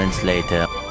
moments later.